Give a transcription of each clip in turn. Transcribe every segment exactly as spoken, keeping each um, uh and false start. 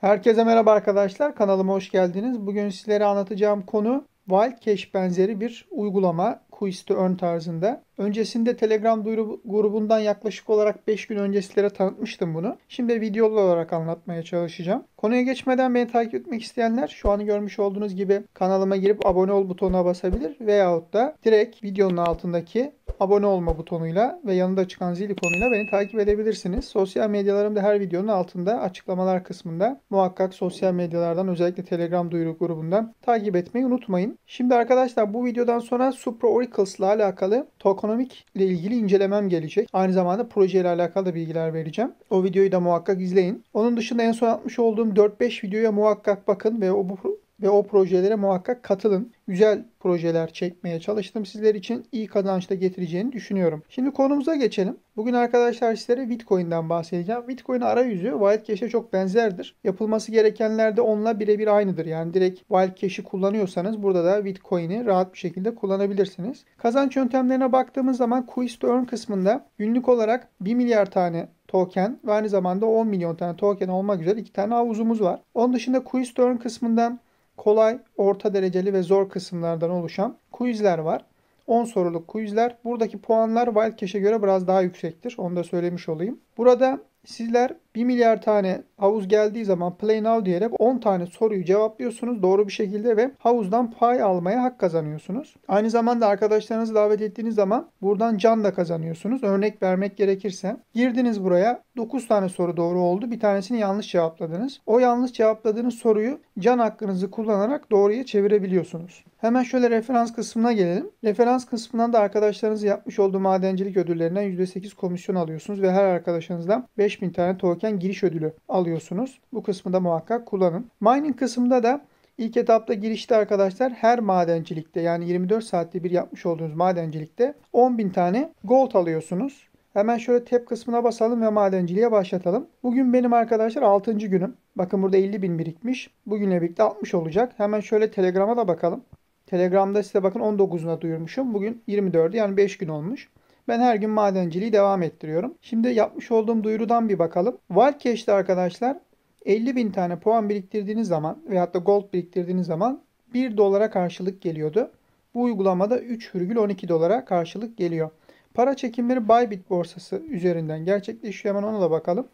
Herkese merhaba arkadaşlar. Kanalıma hoş geldiniz. Bugün sizlere anlatacağım konu Wildcash benzeri bir uygulama. Quiz to Earn tarzında. Öncesinde Telegram duyuru grubundan yaklaşık olarak beş gün önce sizlere tanıtmıştım bunu. Şimdi videolu olarak anlatmaya çalışacağım. Konuya geçmeden beni takip etmek isteyenler şu an görmüş olduğunuz gibi kanalıma girip abone ol butonuna basabilir veyahut da direkt videonun altındaki abone olma butonuyla ve yanında çıkan zil ikonuyla beni takip edebilirsiniz. Sosyal medyalarımda her videonun altında açıklamalar kısmında muhakkak sosyal medyalardan özellikle Telegram duyuru grubundan takip etmeyi unutmayın. Şimdi arkadaşlar bu videodan sonra Supra Oracles'la alakalı tokenomics ile ilgili incelemem gelecek. Aynı zamanda projeyle alakalı da bilgiler vereceğim. O videoyu da muhakkak izleyin. Onun dışında en son atmış olduğum dört beş videoya muhakkak bakın ve o bu ve o projelere muhakkak katılın. Güzel projeler çekmeye çalıştım. Sizler için iyi kazanç da getireceğini düşünüyorum. Şimdi konumuza geçelim. Bugün arkadaşlar sizlere Witcoin'den bahsedeceğim. Witcoin arayüzü Wildcash'e çok benzerdir. Yapılması gerekenler de onunla birebir aynıdır. Yani direkt Wildcash'i kullanıyorsanız burada da Witcoin'i rahat bir şekilde kullanabilirsiniz. Kazanç yöntemlerine baktığımız zaman Quiz to Earn kısmında günlük olarak bir milyar tane token ve aynı zamanda on milyon tane token olmak üzere iki tane havuzumuz var. Onun dışında Quiz to Earn kısmından kolay, orta dereceli ve zor kısımlardan oluşan quizler var. on soruluk quizler. Buradaki puanlar Wildcash'e göre biraz daha yüksektir. Onu da söylemiş olayım. Burada sizler bir milyar tane havuz geldiği zaman play now diyerek on tane soruyu cevaplıyorsunuz doğru bir şekilde ve havuzdan pay almaya hak kazanıyorsunuz. Aynı zamanda arkadaşlarınızı davet ettiğiniz zaman buradan can da kazanıyorsunuz. Örnek vermek gerekirse girdiniz buraya dokuz tane soru doğru oldu. Bir tanesini yanlış cevapladınız. O yanlış cevapladığınız soruyu can hakkınızı kullanarak doğruya çevirebiliyorsunuz. Hemen şöyle referans kısmına gelelim. Referans kısmından da arkadaşlarınızı yapmış olduğu madencilik ödüllerinden yüzde sekiz komisyon alıyorsunuz ve her arkadaşınızdan beş bin tane token giriş ödülü alıyorsunuz. Bu kısmı da muhakkak kullanın. Mining kısmında da ilk etapta girişte arkadaşlar her madencilikte yani yirmi dört saatte bir yapmış olduğunuz madencilikte on bin tane gold alıyorsunuz. Hemen şöyle tab kısmına basalım ve madenciliğe başlatalım. Bugün benim arkadaşlar altıncı günüm. Bakın burada elli bin birikmiş. Bugünle birlikte altmış olacak. Hemen şöyle Telegram'a da bakalım. Telegram'da size bakın on dokuzuna duyurmuşum. Bugün yirmi dördü yani beş gün olmuş. Ben her gün madenciliği devam ettiriyorum. Şimdi yapmış olduğum duyurudan bir bakalım. Wildcash'te arkadaşlar elli bin tane puan biriktirdiğiniz zaman veyahut da gold biriktirdiğiniz zaman bir dolara karşılık geliyordu. Bu uygulamada üç virgül on iki dolara karşılık geliyor. Para çekimleri Bybit borsası üzerinden gerçekleşiyor. Hemen ona da bakalım.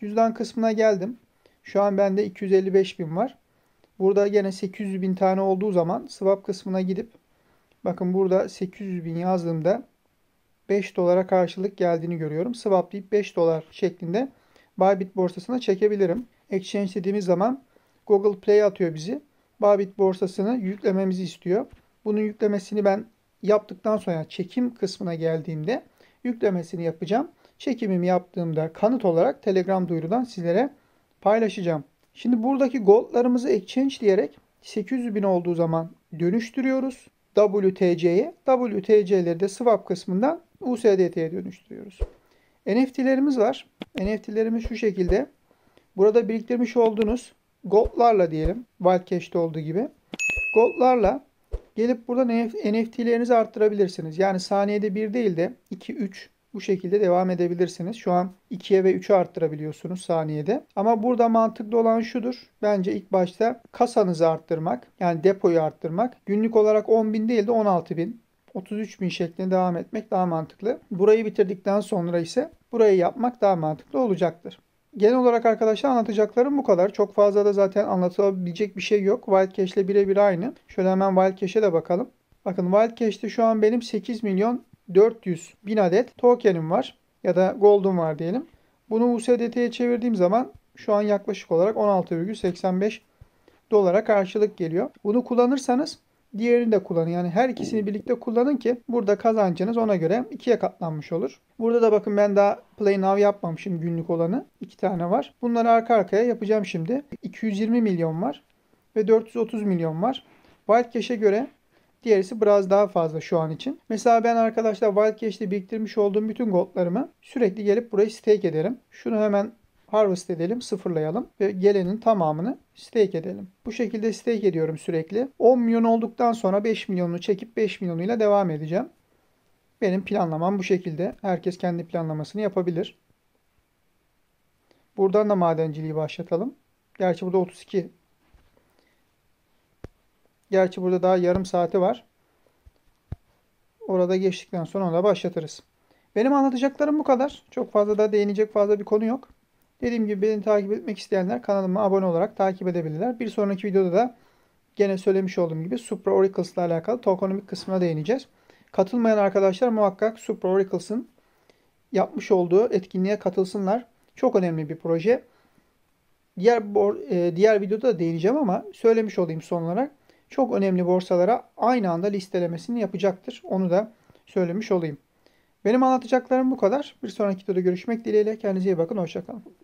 Cüzdan kısmına geldim. Şu an bende iki yüz elli beş bin var. Burada gene sekiz yüz bin tane olduğu zaman swap kısmına gidip bakın burada sekiz yüz bin yazdığımda beş dolara karşılık geldiğini görüyorum. Swaplayıp beş dolar şeklinde Bybit borsasına çekebilirim. Exchange dediğimiz zaman Google Play atıyor bizi. Bybit borsasını yüklememizi istiyor. Bunun yüklemesini ben yaptıktan sonra çekim kısmına geldiğimde yüklemesini yapacağım. Çekimimi yaptığımda kanıt olarak Telegram duyurudan sizlere paylaşacağım. Şimdi buradaki goldlarımızı exchange diyerek sekiz yüz bin olduğu zaman dönüştürüyoruz. W T C'ye, W T C'leri de swap kısmından U S D T'ye dönüştürüyoruz. N F T'lerimiz var. N F T'lerimiz şu şekilde. Burada biriktirmiş olduğunuz goldlarla diyelim. Wildcash'te olduğu gibi. Goldlarla gelip buradan N F T'lerinizi arttırabilirsiniz. Yani saniyede bir değil de iki üç bu şekilde devam edebilirsiniz. Şu an ikiye ve üçe arttırabiliyorsunuz saniyede. Ama burada mantıklı olan şudur. Bence ilk başta kasanızı arttırmak. Yani depoyu arttırmak. Günlük olarak on bin değil de on altı bin, otuz üç bin şeklinde devam etmek daha mantıklı. Burayı bitirdikten sonra ise burayı yapmak daha mantıklı olacaktır. Genel olarak arkadaşlar anlatacaklarım bu kadar. Çok fazla da zaten anlatılabilecek bir şey yok. Wildcash ile birebir aynı. Şöyle hemen Wildcash'e de bakalım. Bakın Wildcash'te şu an benim sekiz milyon dört yüz bin adet token'im var ya da gold'um var diyelim. Bunu U S D T'ye çevirdiğim zaman şu an yaklaşık olarak on altı virgül seksen beş dolara karşılık geliyor. Bunu kullanırsanız diğerini de kullanın. Yani her ikisini birlikte kullanın ki burada kazancınız ona göre ikiye katlanmış olur. Burada da bakın ben daha Play Now yapmamışım günlük olanı. iki tane var. Bunları arka arkaya yapacağım şimdi. iki yüz yirmi milyon var ve dört yüz otuz milyon var. Wildcash'e göre diğerisi biraz daha fazla şu an için. Mesela ben arkadaşlar Wildcash'te biriktirmiş olduğum bütün goldlarımı sürekli gelip buraya stake ederim. Şunu hemen harvest edelim, sıfırlayalım ve gelenin tamamını stake edelim. Bu şekilde stake ediyorum sürekli. on milyon olduktan sonra beş milyonunu çekip beş milyonuyla devam edeceğim. Benim planlamam bu şekilde. Herkes kendi planlamasını yapabilir. Buradan da madenciliği başlatalım. Gerçi burada otuz iki. Gerçi burada daha yarım saati var. Orada geçtikten sonra ona başlatırız. Benim anlatacaklarım bu kadar. Çok fazla da değinecek fazla bir konu yok. Dediğim gibi beni takip etmek isteyenler kanalıma abone olarak takip edebilirler. Bir sonraki videoda da gene söylemiş olduğum gibi Supra Oracles ile alakalı tokenomic kısmına değineceğiz. Katılmayan arkadaşlar muhakkak Supra Oracles'ın yapmış olduğu etkinliğe katılsınlar. Çok önemli bir proje. Diğer, diğer videoda da değineceğim ama söylemiş olayım son olarak. Çok önemli borsalara aynı anda listelemesini yapacaktır. Onu da söylemiş olayım. Benim anlatacaklarım bu kadar. Bir sonraki videoda görüşmek dileğiyle. Kendinize iyi bakın. Hoşça kalın.